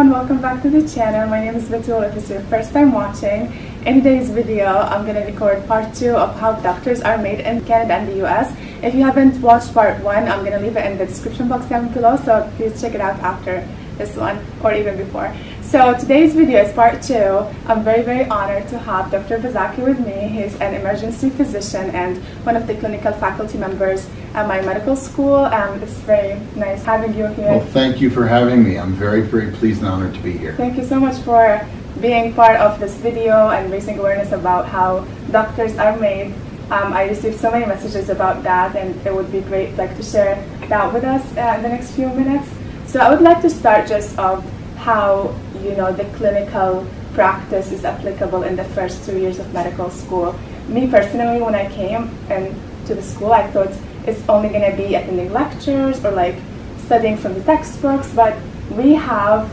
everyone, welcome back to the channel. My name is Bettul if it's your first time watching. In today's video, I'm going to record part 2 of how doctors are made in Canada and the US. If you haven't watched part 1, I'm going to leave it in the description box down below, so please check it out after this one or even before. So today's video is part 2. I'm very honored to have Dr. Pazaki with me. He's an emergency physician and one of the clinical faculty members at my medical school. It's very nice having you here. Well, thank you for having me. I'm very pleased and honored to be here. Thank you so much for being part of this video and raising awareness about how doctors are made. I received so many messages about that, and it would be great to share that with us in the next few minutes. So I would like to start just of how the clinical practice is applicable in the first 2 years of medical school. Me personally, when I came into the school, I thought it's only going to be attending lectures or studying from the textbooks, but we have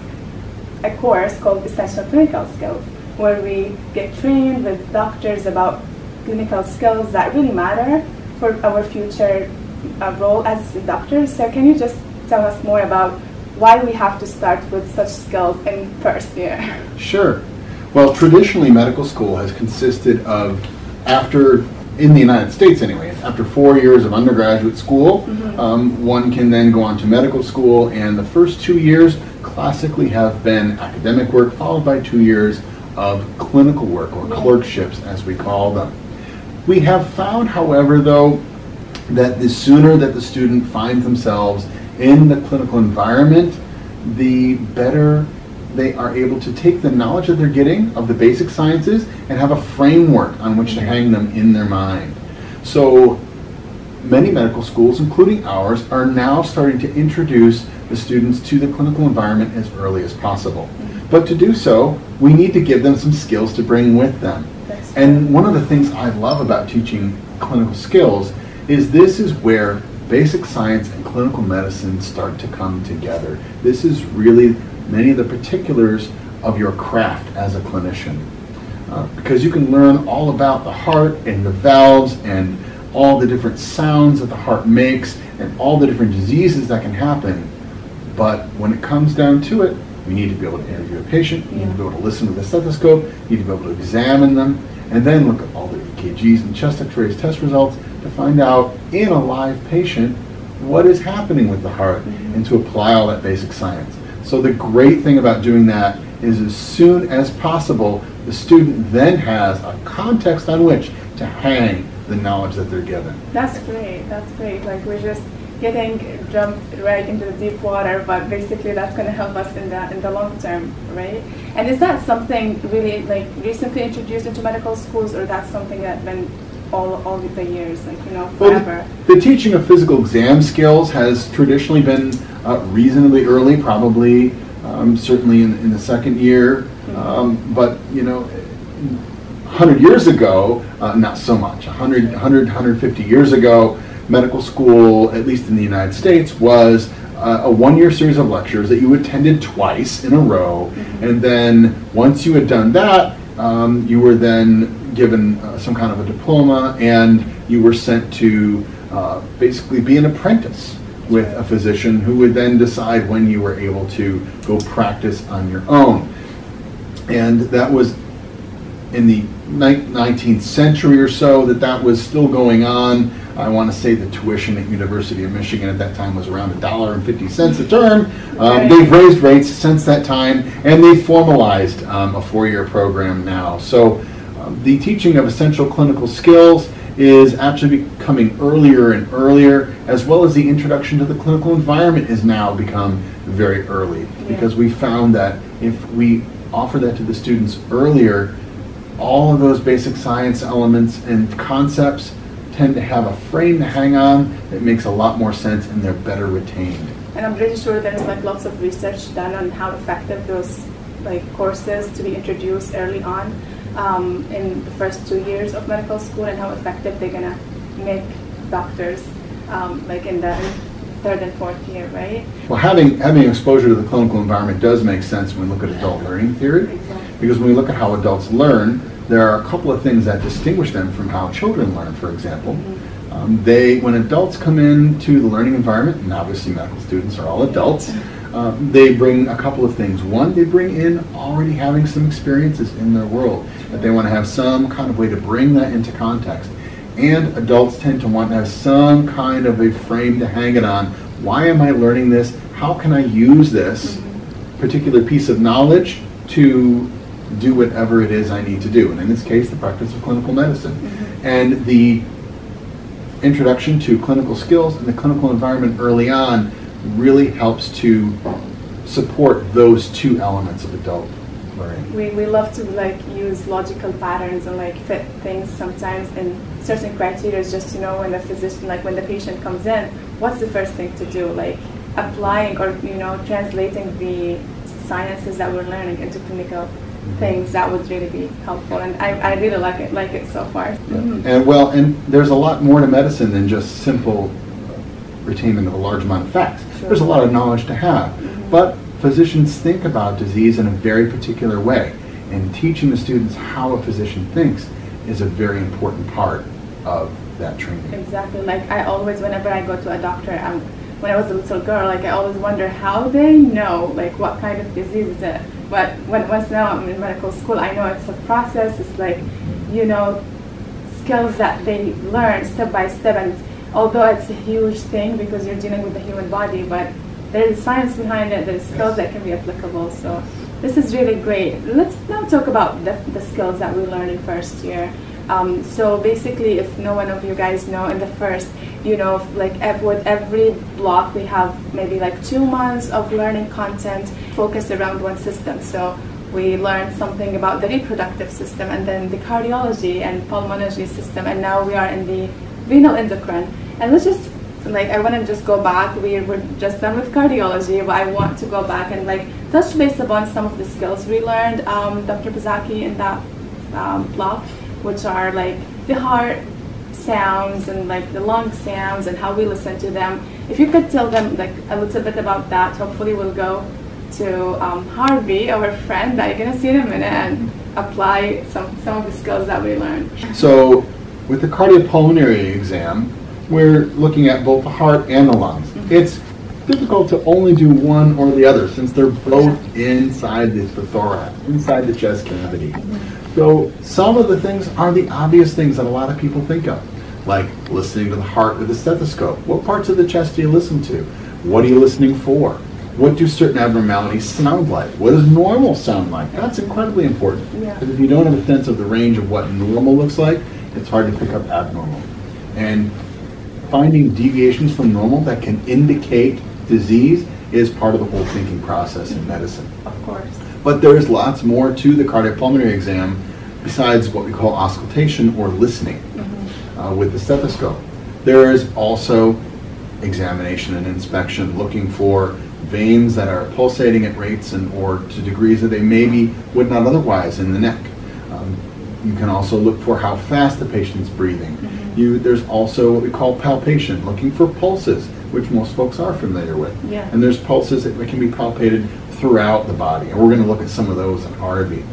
a course called Essential Clinical Skills where we get trained with doctors about clinical skills that really matter for our future role as doctors. So can you just tell us more about why we have to start with such skills in first year? Sure. Well, traditionally medical school has consisted of, in the United States anyway, after 4 years of undergraduate school, one can then go on to medical school, and the first 2 years classically have been academic work followed by 2 years of clinical work, or clerkships as we call them. We have found, however, though, that the sooner that the student finds themselves in the clinical environment, the better they are able to take the knowledge that they're getting of the basic sciences and have a framework on which to hang them in their mind. So many medical schools, including ours, are now starting to introduce the students to the clinical environment as early as possible. But to do so, we need to give them some skills to bring with them. And one of the things I love about teaching clinical skills is this is where basic science and clinical medicine start to come together. This is really many of the particulars of your craft as a clinician, because you can learn all about the heart and the valves and all the different sounds that the heart makes and all the different diseases that can happen, but when it comes down to it, we need to be able to interview a patient, we need to be able to listen to the stethoscope, we need to be able to examine them, and then look at all the EKGs and chest x-rays, test results, to find out in a live patient what is happening with the heart and to apply all that basic science. So the great thing about doing that is as soon as possible, the student then has a context on which to hang the knowledge that they're given. That's great, that's great. We're just getting jumped right into the deep water, but basically that's going to help us in the long term, right? And is that something really recently introduced into medical schools, or that's something that's been all the years, forever? Well, the teaching of physical exam skills has traditionally been reasonably early, probably certainly in the second year, but 100 years ago, not so much, 150 years ago, medical school, at least in the United States, was a one-year series of lectures that you attended twice in a row, and then once you had done that, you were then given some kind of a diploma, and you were sent to basically be an apprentice with a physician who would then decide when you were able to go practice on your own. And that was in the 19th century or so that was still going on. I want to say the tuition at University of Michigan at that time was around $1.50 a term. They've raised rates since that time, and they formalized a four-year program now. So the teaching of essential clinical skills is actually becoming earlier and earlier, as well as the introduction to the clinical environment is now become very early, because we found that if we offer that to the students earlier, all of those basic science elements and concepts tend to have a frame to hang on that makes a lot more sense, and they're better retained. And I'm pretty sure there's lots of research done on how effective those courses to be introduced early on in the first 2 years of medical school, and how effective they're gonna make doctors in the third and fourth year, right? Well, having exposure to the clinical environment does make sense when we look at adult learning theory, because when we look at how adults learn, there are a couple of things that distinguish them from how children learn, for example. When adults come into the learning environment, and obviously medical students are all adults, they bring a couple of things. One, they bring in already having some experiences in their world, that they want to have some kind of way to bring that into context. And adults tend to want to have some kind of a frame to hang it on. Why am I learning this? How can I use this particular piece of knowledge to do whatever it is I need to do? And in this case, the practice of clinical medicine. And the introduction to clinical skills and the clinical environment early on really helps to support those two elements of adult learning. We love to like use logical patterns and like fit things sometimes in certain criteria, just to know when the physician, like when the patient comes in, what's the first thing to do, like applying or translating the sciences that we're learning into clinical things. That would really be helpful, and I really like it so far. Yeah. And well, and there's a lot more to medicine than just simple retainment of a large amount of facts. Sure. There's a lot of knowledge to have, but physicians think about disease in a very particular way, and teaching the students how a physician thinks is a very important part of that training. Exactly. Like I always, whenever I go to a doctor, when I was a little girl, like I always wonder how they know like what kind of disease is it. But once now I'm in medical school, I know it's a process. It's like, skills that they learn step by step. And although it's a huge thing because you're dealing with the human body, but there's science behind it. There's skills that can be applicable. So this is really great. Let's now talk about the skills that we learn in first year. So basically, if no one of you guys know, in the first, with every block we have maybe like 2 months of learning content focused around one system. So we learned something about the reproductive system, and then the cardiology and pulmonology system, and now we are in the renal endocrine. And let's just, I want to just go back. We're just done with cardiology, but I want to go back and touch base upon some of the skills we learned, Dr. Pazaki, in that block, which are the heart sounds and the lung sounds and how we listen to them. If you could tell them a little bit about that, hopefully we'll go to Harvey, our friend that you're going to see in a minute, and apply some of the skills that we learned. So with the cardiopulmonary exam, we're looking at both the heart and the lungs. It's difficult to only do one or the other since they're both inside the thorax, inside the chest cavity. So some of the things are the obvious things that a lot of people think of, like listening to the heart with a stethoscope. What parts of the chest do you listen to? What are you listening for? What do certain abnormalities sound like? What does normal sound like? That's incredibly important. Because if you don't have a sense of the range of what normal looks like, it's hard to pick up abnormal. And finding deviations from normal that can indicate disease is part of the whole thinking process in medicine. Of course. But there's lots more to the cardiopulmonary exam besides what we call auscultation or listening with the stethoscope. There is also examination and inspection, looking for veins that are pulsating at rates or to degrees that they maybe would not otherwise in the neck. You can also look for how fast the patient's breathing. There's also what we call palpation, looking for pulses, which most folks are familiar with. And there's pulses that can be palpated throughout the body, and we're going to look at some of those in Harvey.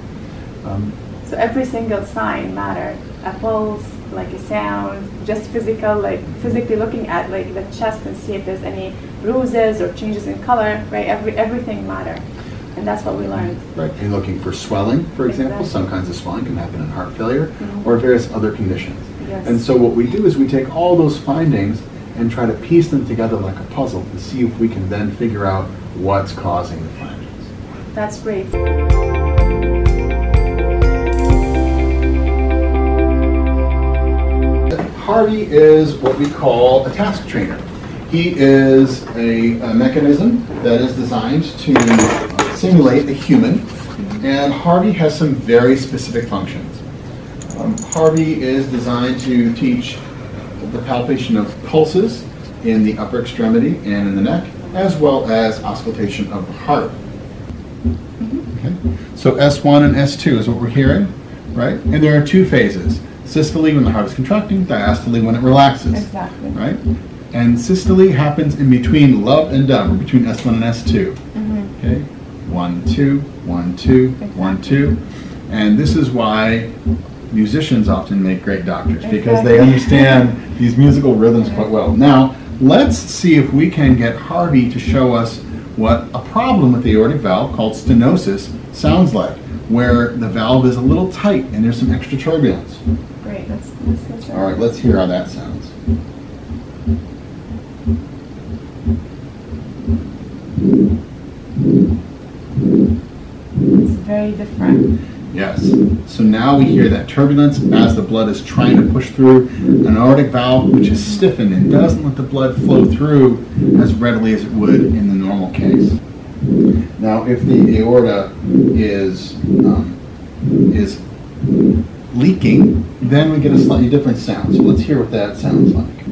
So every single sign mattered, a pulse, a sound, just physical, physically looking at the chest and see if there's any bruises or changes in color, right? Everything mattered, and that's what we learned. Right, and looking for swelling, for example. Some kinds of swelling can happen in heart failure or various other conditions. And so what we do is we take all those findings and try to piece them together like a puzzle to see if we can then figure out what's causing the findings. That's great. Harvey is what we call a task trainer. He is a mechanism that is designed to simulate a human, and Harvey has some very specific functions. Harvey is designed to teach the palpation of pulses in the upper extremity and in the neck, as well as auscultation of the heart. Okay. So S1 and S2 is what we're hearing, right? And there are two phases: systole when the heart is contracting, diastole when it relaxes. Exactly. Right? And systole happens in between love and dove, or between S1 and S2. Okay. 1, 2, 1, 2, 1, 2, and this is why musicians often make great doctors, because they understand these musical rhythms quite well. Now, let's see if we can get Harvey to show us what a problem with the aortic valve called stenosis sounds like, where the valve is a little tight and there's some extra turbulence. Great, that's all right, let's hear how that sounds. It's very different. Yes. So now we hear that turbulence as the blood is trying to push through an aortic valve, which is stiffened and doesn't let the blood flow through as readily as it would in the normal case. Now, if the aorta is leaking, then we get a slightly different sound. So let's hear what that sounds like.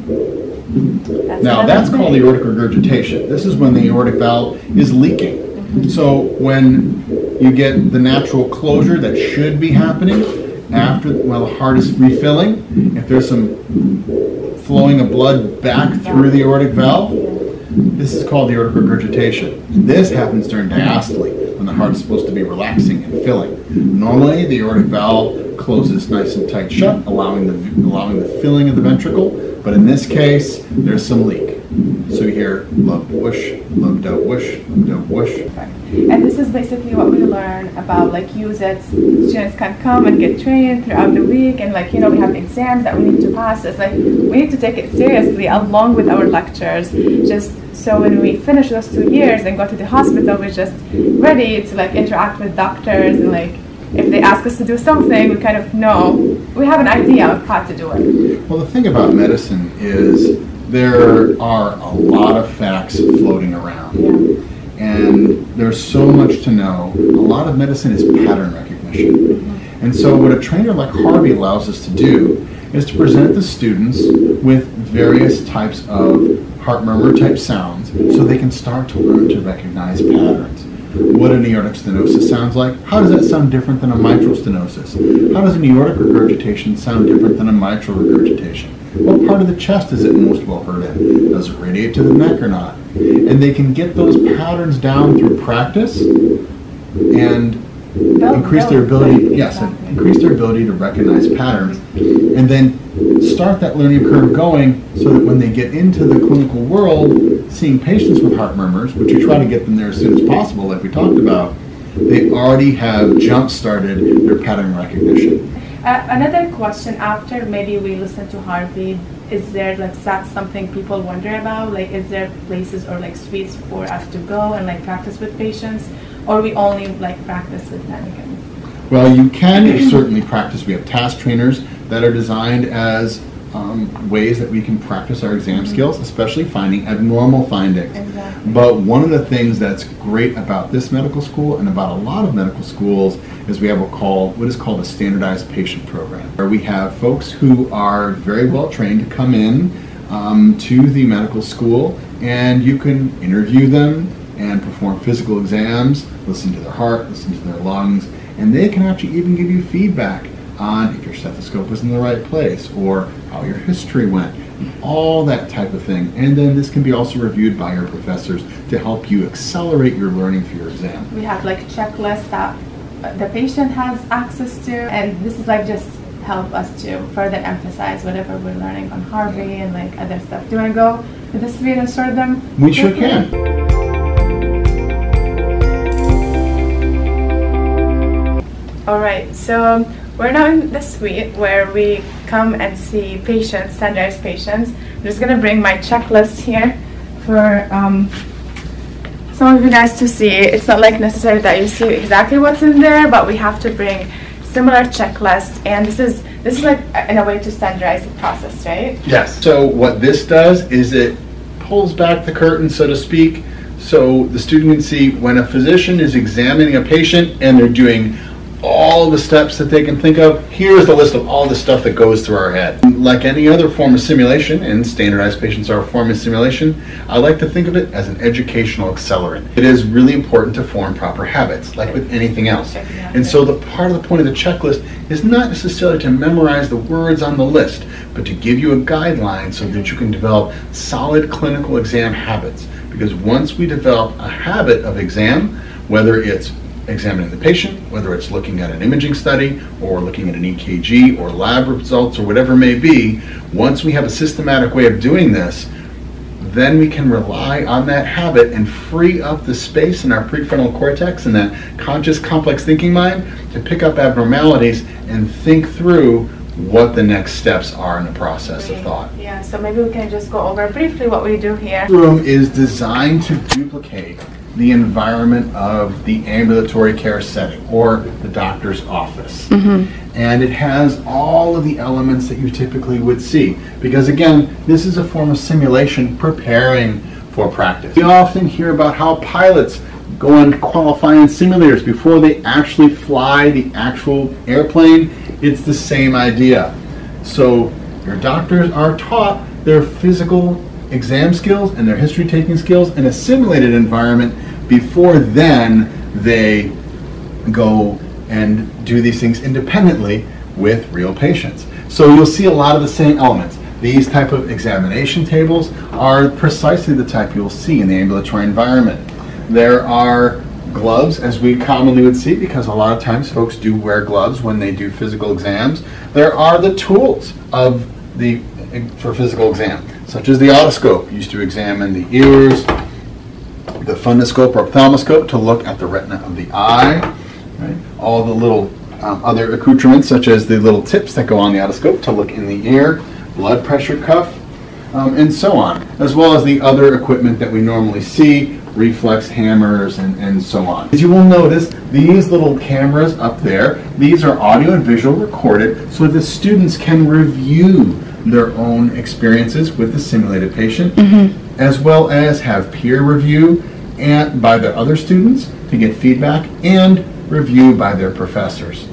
Now, that's called aortic regurgitation. This is when the aortic valve is leaking. So when you get the natural closure that should be happening after, well, the heart is refilling, if there's some flowing of blood back through the aortic valve, this is called aortic regurgitation. This happens during diastole, when the heart is supposed to be relaxing and filling. Normally, the aortic valve closes nice and tight shut, allowing the filling of the ventricle, but in this case, there's some leak. So you hear lub whoosh, lub dub whoosh, lub dub whoosh. And this is basically what we learn about, like, USETs. Students can come and get trained throughout the week, and, like, you know, we have exams that we need to pass. It's like we need to take it seriously along with our lectures. Just so when we finish those 2 years and go to the hospital, we're just ready to, like, interact with doctors, and, like, if they ask us to do something, we kind of know, we have an idea of how to do it. Well, the thing about medicine is there are a lot of facts floating around, and there's so much to know. A lot of medicine is pattern recognition. And so what a trainer like Harvey allows us to do is to present the students with various types of heart murmur type sounds so they can start to learn to recognize patterns. What an aortic stenosis sounds like. How does that sound different than a mitral stenosis? How does an aortic regurgitation sound different than a mitral regurgitation? What part of the chest is it most well heard in? Does it radiate to the neck or not? And they can get those patterns down through practice and increase their ability, increase their ability to recognize patterns, and then start that learning curve going so that when they get into the clinical world, seeing patients with heart murmurs, which you try to get them there as soon as possible, like we talked about, they already have jump-started their pattern recognition. Another question, after maybe we listen to Harvey, is there, like, that's something people wonder about? Like, is there places or, like, suites for us to go and, like, practice with patients, or we only, like, practice with mannequins? Well, you can certainly practice. We have task trainers that are designed as ways that we can practice our exam skills, especially finding abnormal findings. Exactly. But one of the things that's great about this medical school and about a lot of medical schools is we have what is called a standardized patient program, where we have folks who are very well trained to come in to the medical school, and you can interview them and perform physical exams, listen to their heart, listen to their lungs, and they can actually even give you feedback on if your stethoscope was in the right place or how your history went, all that type of thing. And then this can be also reviewed by your professors to help you accelerate your learning for your exam. We have, like, checklists that the patient has access to, and this is, like, just help us to further emphasize whatever we're learning on Harvey and, like, other stuff. Do you want to go to this video and show them? We sure can. Alright, so we're now in the suite where we come and see patients, standardized patients. I'm just going to bring my checklist here for some of you guys to see. It's not, like, necessary that you see exactly what's in there, but we have to bring similar checklists, and this is, like, in a way to standardize the process, right? Yes. So what this does is it pulls back the curtain, so to speak, so the student can see when a physician is examining a patient and they're doing all the steps that they can think of. Here's the list of all the stuff that goes through our head. Like any other form of simulation, and standardized patients are a form of simulation, I like to think of it as an educational accelerant. It is really important to form proper habits, like with anything else. And so the part of the point of the checklist is not necessarily to memorize the words on the list, but to give you a guideline so that you can develop solid clinical exam habits. Because once we develop a habit of exam, whether it's examining the patient, whether it's looking at an imaging study or looking at an EKG or lab results or whatever it may be, once we have a systematic way of doing this, then we can rely on that habit and free up the space in our prefrontal cortex and that conscious complex thinking mind to pick up abnormalities and think through what the next steps are in the process of thought. Yeah, so maybe we can just go over briefly what we do here. The room is designed to duplicate the environment of the ambulatory care setting or the doctor's office. Mm-hmm. And it has all of the elements that you typically would see because, again, this is a form of simulation preparing for practice. We often hear about how pilots go and qualify in simulators before they actually fly the actual airplane. It's the same idea. So your doctors are taught their physical exam skills and their history taking skills in a simulated environment before then they go and do these things independently with real patients. So you'll see a lot of the same elements. These type of examination tables are precisely the type you'll see in the ambulatory environment. There are gloves, as we commonly would see, because a lot of times folks do wear gloves when they do physical exams. There are the tools of for physical exam, such as the otoscope, used to examine the ears, the fundoscope or ophthalmoscope to look at the retina of the eye, right? All the little other accoutrements, such as the little tips that go on the otoscope to look in the ear, blood pressure cuff, and so on, as well as the other equipment that we normally see, reflex hammers and so on. As you will notice, these little cameras up there, these are audio and visual recorded so the students can review their own experiences with the simulated patient, mm-hmm. as well as have peer review and by the other students to get feedback and review by their professors.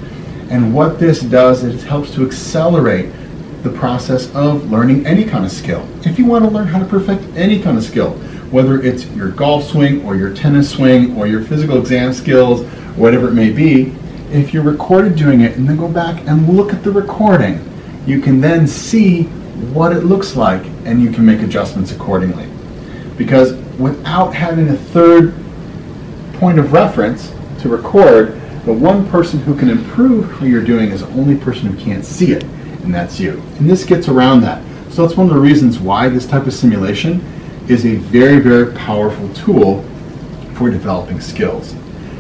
And what this does is it helps to accelerate the process of learning any kind of skill. If you want to learn how to perfect any kind of skill, whether it's your golf swing or your tennis swing or your physical exam skills, whatever it may be, if you're recorded doing it and then go back and look at the recording, you can then see what it looks like and you can make adjustments accordingly. Because without having a third point of reference to record, the one person who can improve who you're doing is the only person who can't see it, and that's you. And this gets around that. So that's one of the reasons why this type of simulation is a very, very powerful tool for developing skills.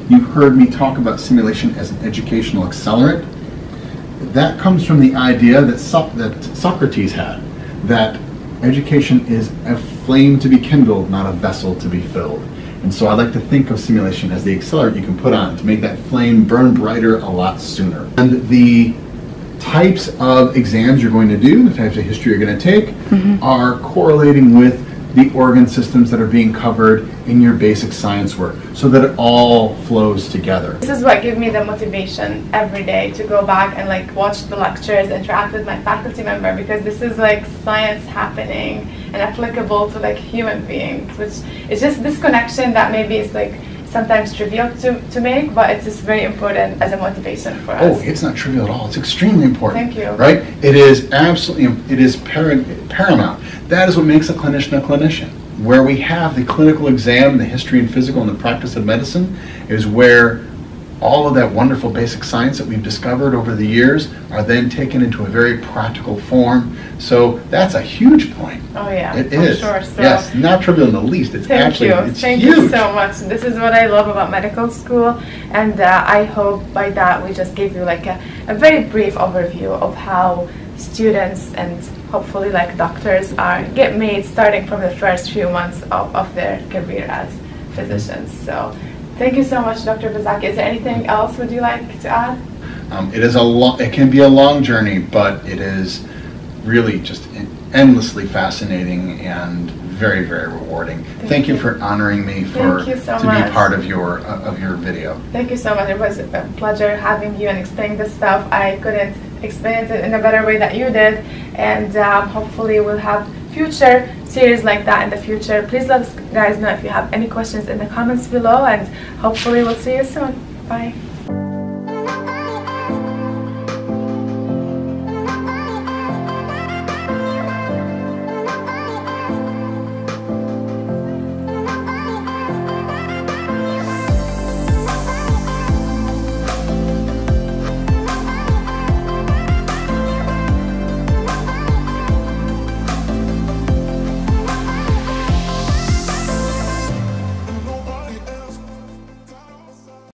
You've heard me talk about simulation as an educational accelerant. That comes from the idea that Socrates had, that education is a flame to be kindled, not a vessel to be filled. And so I like to think of simulation as the accelerant you can put on to make that flame burn brighter a lot sooner. And the types of exams you're going to do, the types of history you're going to take, mm-hmm. are correlating with the organ systems that are being covered in your basic science work so that it all flows together. This is what gives me the motivation every day to go back and like watch the lectures, interact with my faculty member, because this is like science happening and applicable to like human beings, which is just this connection that maybe is like sometimes trivial to make, but it's just very important as a motivation for us. Oh, it's not trivial at all. It's extremely important. Thank you. Right? It is absolutely, it is paramount. That is what makes a clinician. Where we have the clinical exam, the history and physical and the practice of medicine is where all of that wonderful basic science that we've discovered over the years are then taken into a very practical form. So that's a huge point. Oh yeah, it is. Sure. So yes, not trivial in the least. It's actually huge. Thank you so much. This is what I love about medical school, and I hope by that we just gave you like a very brief overview of how students and hopefully like doctors get made starting from the first few months of their career as physicians. So. Thank you so much, Dr. Pazaki. Is there anything else would you like to add? It can be a long journey, but it is really just endlessly fascinating and very, very rewarding. Thank you for honoring me to be part of your video. Thank you so much. It was a pleasure having you and explaining this stuff. I couldn't explain it in a better way that you did, and hopefully we'll have future series like that in the future. Please let us guys know if you have any questions in the comments below, and hopefully we'll see you soon. Bye.